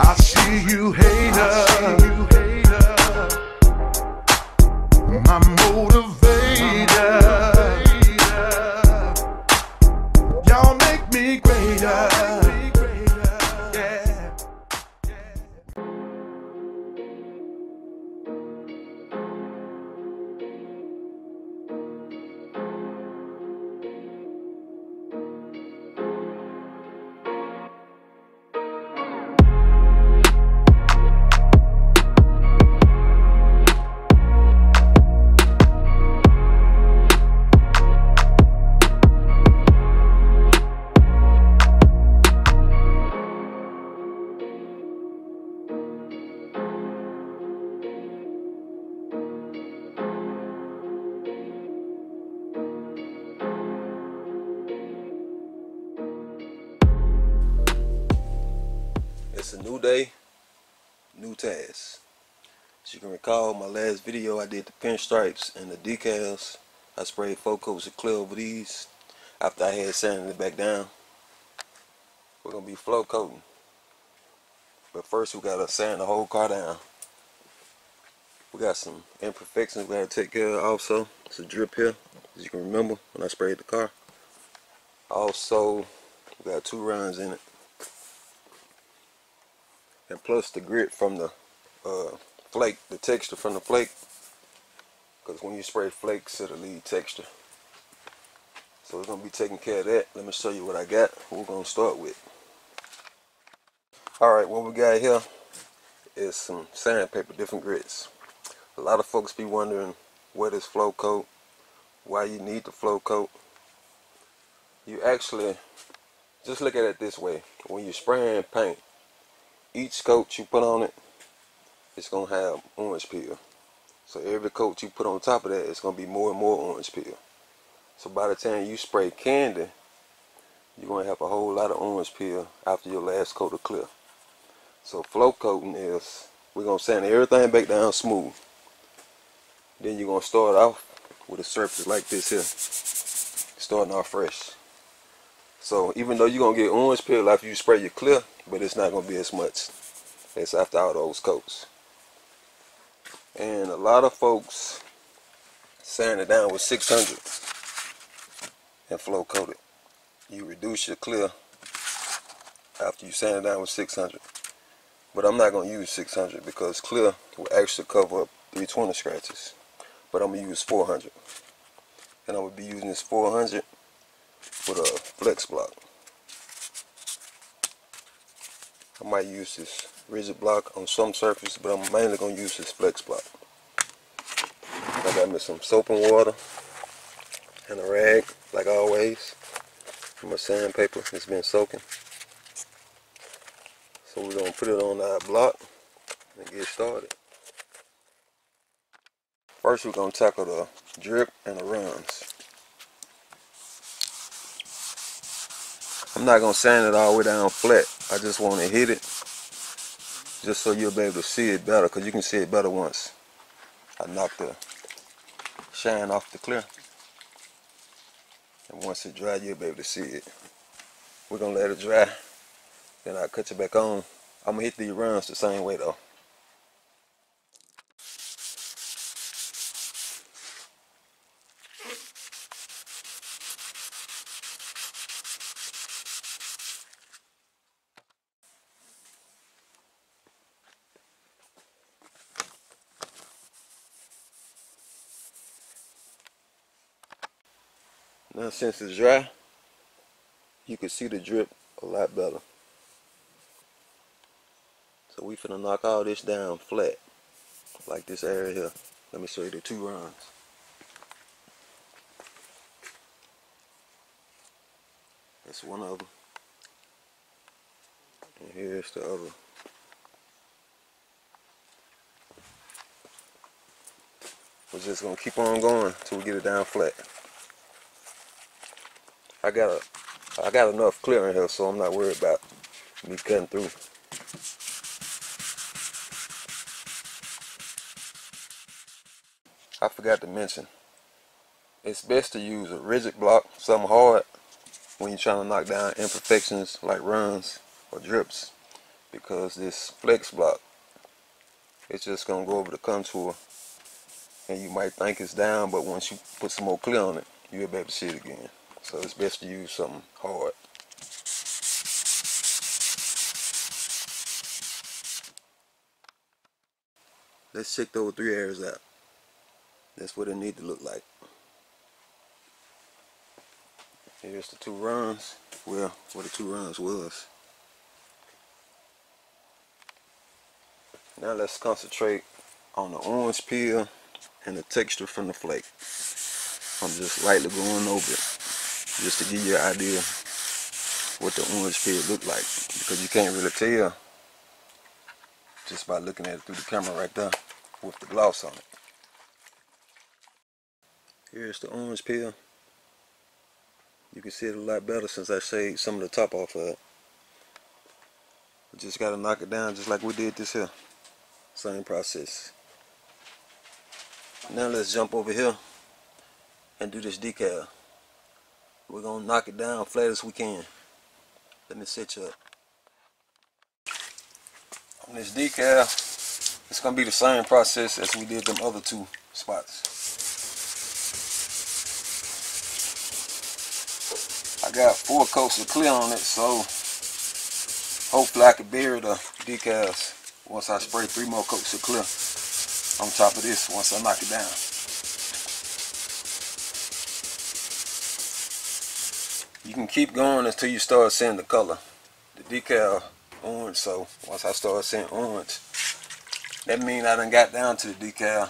I see you, hater. My motivator. Y'all make me greater. It's a new day, new task. As you can recall, my last video I did the pinstripes and the decals. I sprayed 4 coats of clear over these after I had sanded it back down. We're gonna be flow coating, but first we gotta sand the whole car down. We got some imperfections we gotta take care of also. It's a drip here, as you can remember when I sprayed the car. Also, we got 2 rounds in it. And plus the grit from the flake, the texture from the flake. Because when you spray flakes, it'll leave texture. So we're going to be taking care of that. Let me show you what I got. We're going to start with. Alright, what we got here is some sandpaper, different grits. A lot of folks be wondering where this flow coat, why you need the flow coat. You actually, just look at it this way. When you're spraying paint, each coat you put on it, it's going to have orange peel. So every coat you put on top of that, it's going to be more and more orange peel. So by the time you spray candy, you're going to have a whole lot of orange peel after your last coat of clear. So flow coating is, we're going to sand everything back down smooth. Then you're going to start off with a surface like this here, starting off fresh. So even though you're going to get orange peel after you spray your clear, but it's not going to be as much as after all those coats. And a lot of folks sand it down with 600 and flow coat it. You reduce your clear after you sand it down with 600. But I'm not going to use 600 because clear will actually cover up 320 scratches. But I'm going to use 400. And I'm going to be using this 400 with a flex block. I might use this rigid block on some surface, but I'm mainly going to use this flex block. I got me some soap and water and a rag, like always. My sandpaper has been soaking. So we're going to put it on our block and get started. First we're going to tackle the drip and the runs. I'm not going to sand it all the way down flat. I just want to hit it just so you'll be able to see it better, because you can see it better once I knock the shine off the clear. And once it dry, you'll be able to see it. We're going to let it dry, then I'll cut you back on. I'm going to hit these runs the same way though. Now since it's dry, you can see the drip a lot better. So we finna knock all this down flat, like this area here. Let me show you the 2 runs. That's one of them. And here's the other. We're just gonna keep on going till we get it down flat. I got enough clear in here, so I'm not worried about me cutting through. I forgot to mention, it's best to use a rigid block, something hard, when you're trying to knock down imperfections like runs or drips. because this flex block, it's just going to go over the contour, and you might think it's down, but once you put some more clear on it, you'll be able to see it again. So it's best to use something hard. Let's check those three areas out. That's what it need to look like. Here's the two runs. Well, where the two runs was. Now let's concentrate on the orange peel and the texture from the flake. I'm just lightly going over it, just to give you an idea what the orange peel looked like, because you can't really tell just by looking at it through the camera right there with the gloss on it. Here's the orange peel. You can see it a lot better since I shaved some of the top off of it. We just gotta knock it down just like we did this here. Same process. Now let's jump over here and do this decal. We're gonna knock it down flat as we can. Let me set you up. On this decal, it's gonna be the same process as we did them other two spots. I got 4 coats of clear on it, so hopefully I can bury the decals once I spray 3 more coats of clear on top of this once I knock it down. You can keep going until you start seeing the color. The decal orange, so once I start seeing orange, that means I done got down to the decal,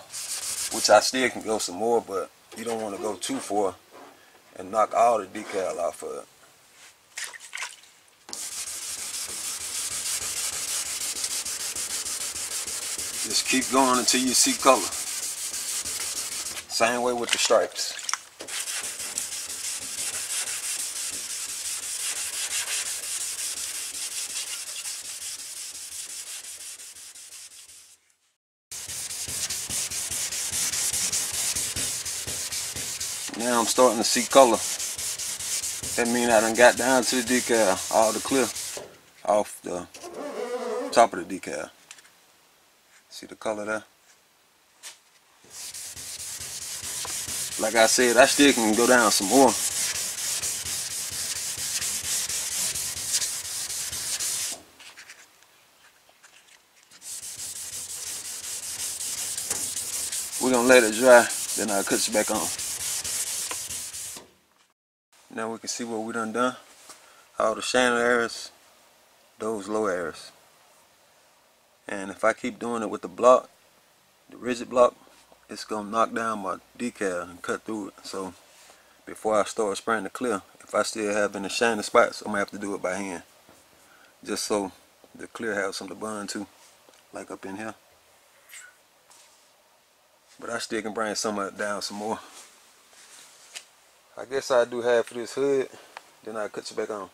which I still can go some more, but you don't want to go too far and knock all the decal off of it. Just keep going until you see color. Same way with the stripes. Now I'm starting to see color. That means I done got down to the decal, all the clear off the top of the decal. See the color there? Like I said, I still can go down some more. We're gonna let it dry, then I'll cut you back on. Now we can see what we done. All the channel areas, those low areas. And if I keep doing it with the block, the rigid block, it's gonna knock down my decal and cut through it. So before I start spraying the clear, if I still have any shiny spots, I'm gonna have to do it by hand. Just so the clear has something to bond to, like up in here. But I still can bring some of it down some more. I guess I do half of this hood, then I'll cut you back on.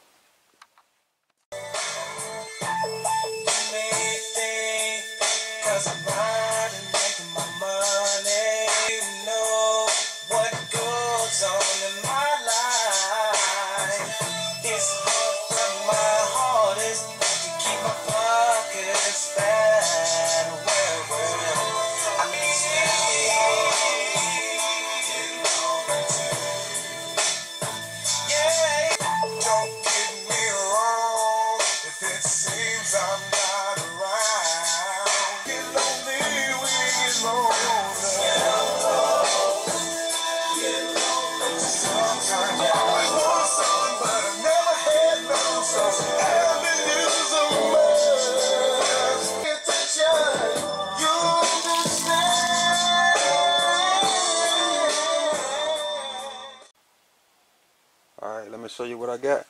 Alright, let me show you what I got.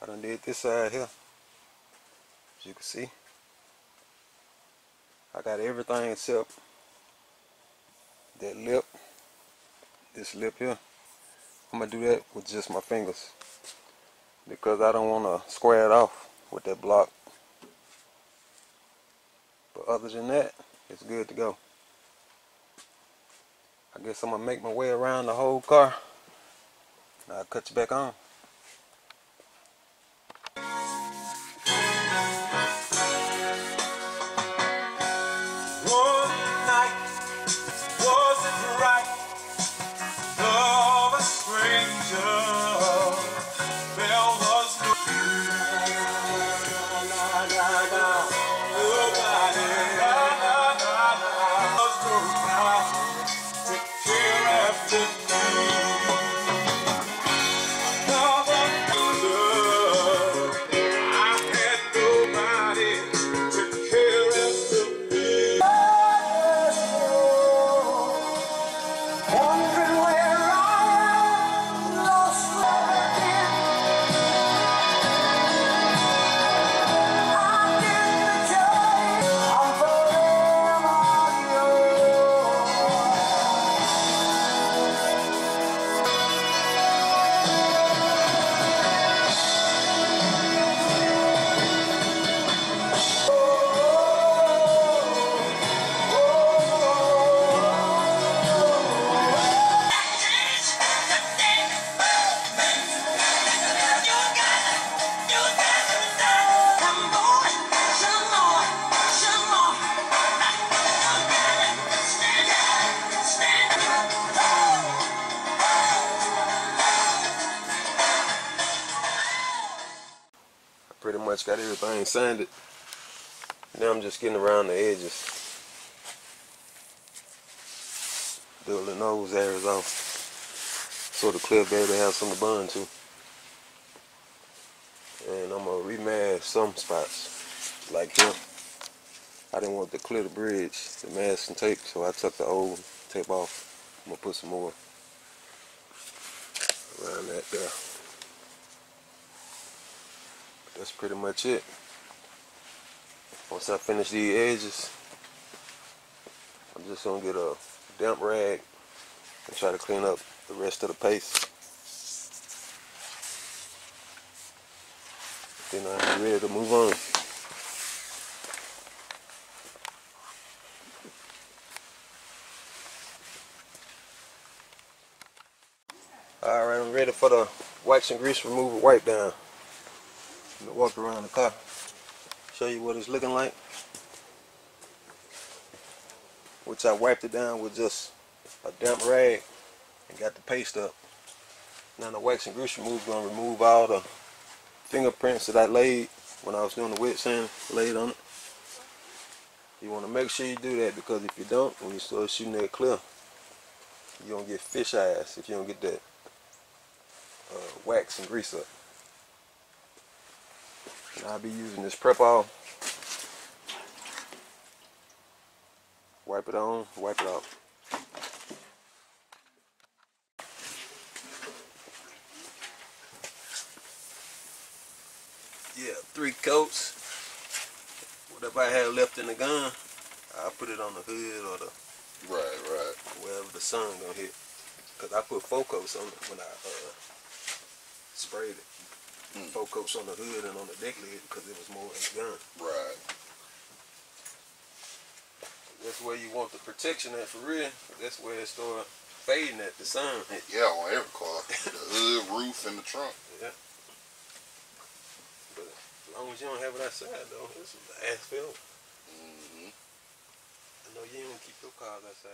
I done did this side here. As you can see, I got everything except that lip, this lip here. I'm going to do that with just my fingers, because I don't want to square it off with that block. But other than that, it's good to go. I guess I'm going to make my way around the whole car. Now I'll cut you back on. pretty much got everything sanded. Now I'm just getting around the edges. Doing those areas off so the clip baby have something to bond to. And I'm gonna remask some spots like here. I didn't want to clear the bridge, the mask and tape, so I took the old tape off. I'm gonna put some more around that there. But that's pretty much it. Once I finish these edges, I'm just gonna get a damp rag and try to clean up the rest of the paste. Then I'll be ready to move on. Alright, I'm ready for the wax and grease removal wipe down. I'm gonna walk around the car, show you what it's looking like. Which I wiped it down with just a damp rag and got the paste up. Now the wax and grease removal is going to remove all the fingerprints that I laid when I was doing the wet sand, laid on it. You want to make sure you do that, because if you don't, when you start shooting that clear, you're going to get fish eyes if you don't get that wax and grease up. And I'll be using this prep oil. Wipe it on, wipe it off. Yeah, 3 coats. Whatever I have left in the gun, I'll put it on the hood or the wherever the sun gonna hit. Cause I put 4 coats on it when I sprayed it. 4 coats on the hood and on the deck lid because it was more in the gun. Right. That's where you want the protection at for real. That's where it starts fading at the sun. Yeah, on every car. The hood, roof, and the trunk. Yeah. But as long as you don't have it outside, though, this is the ass film. Mm-hmm. I know you don't keep your cars outside.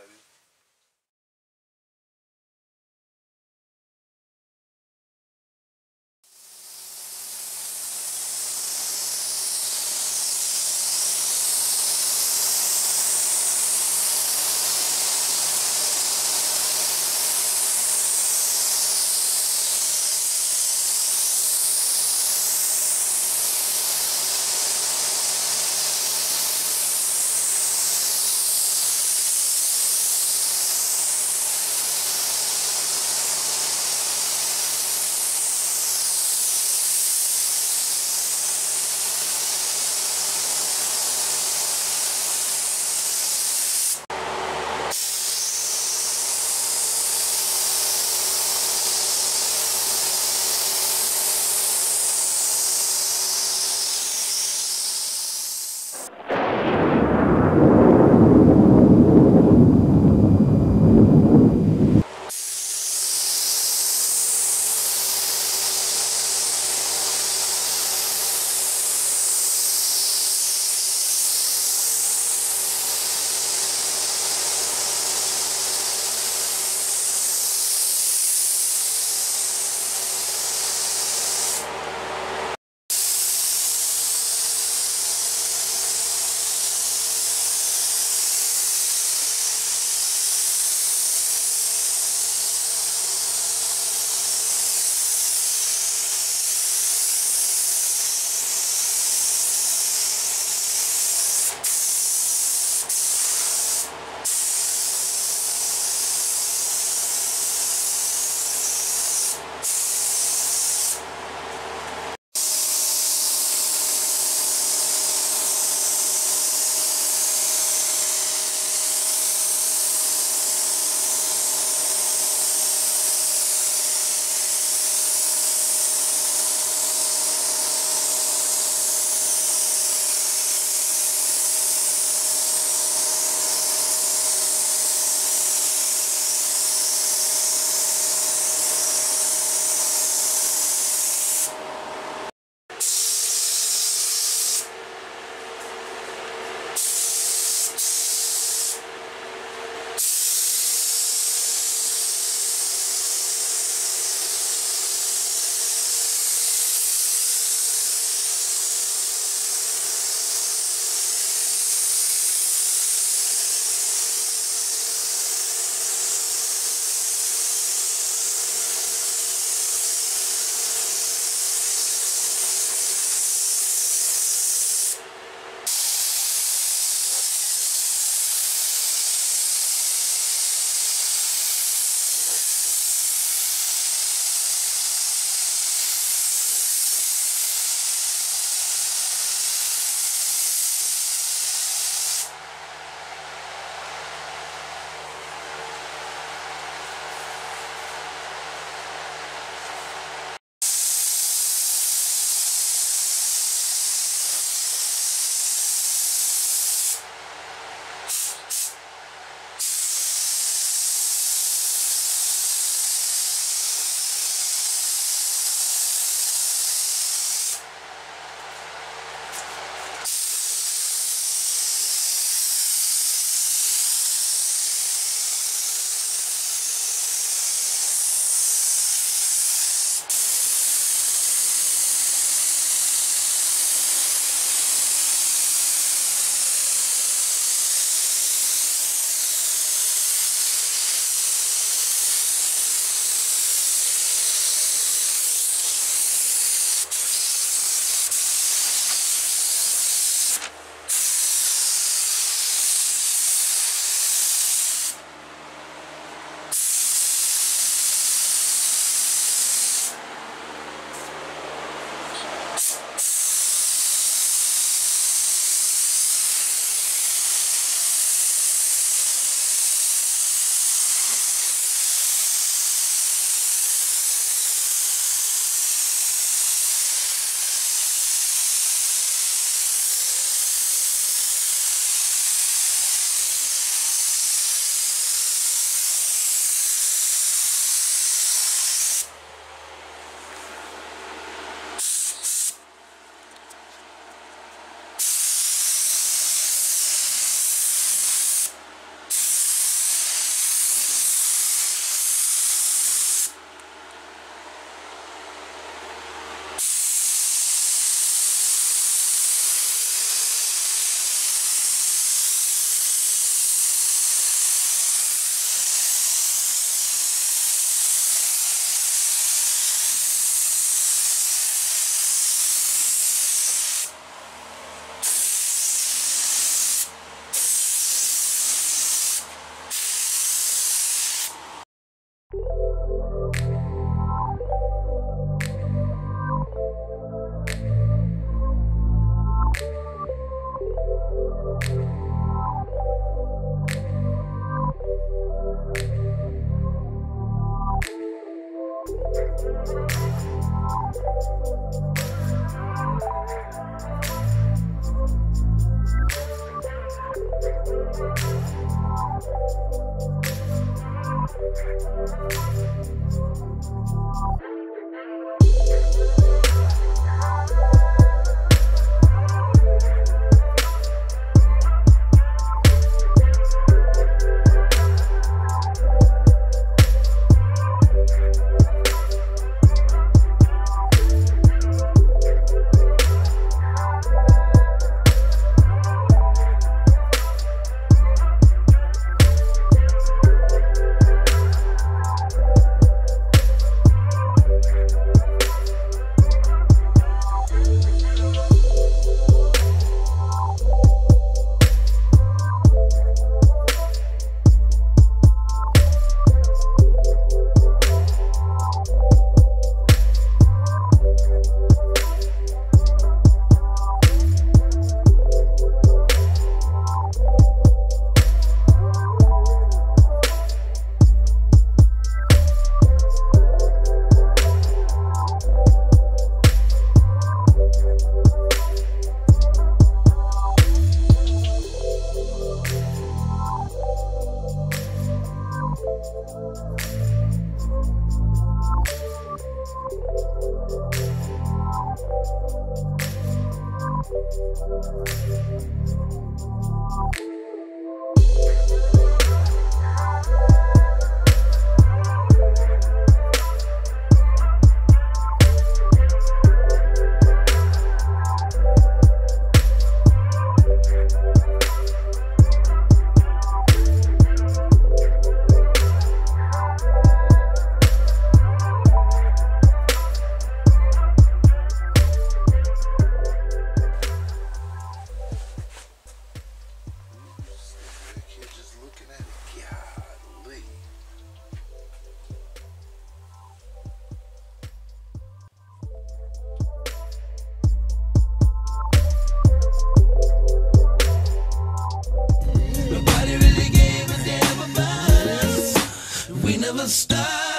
Never stop.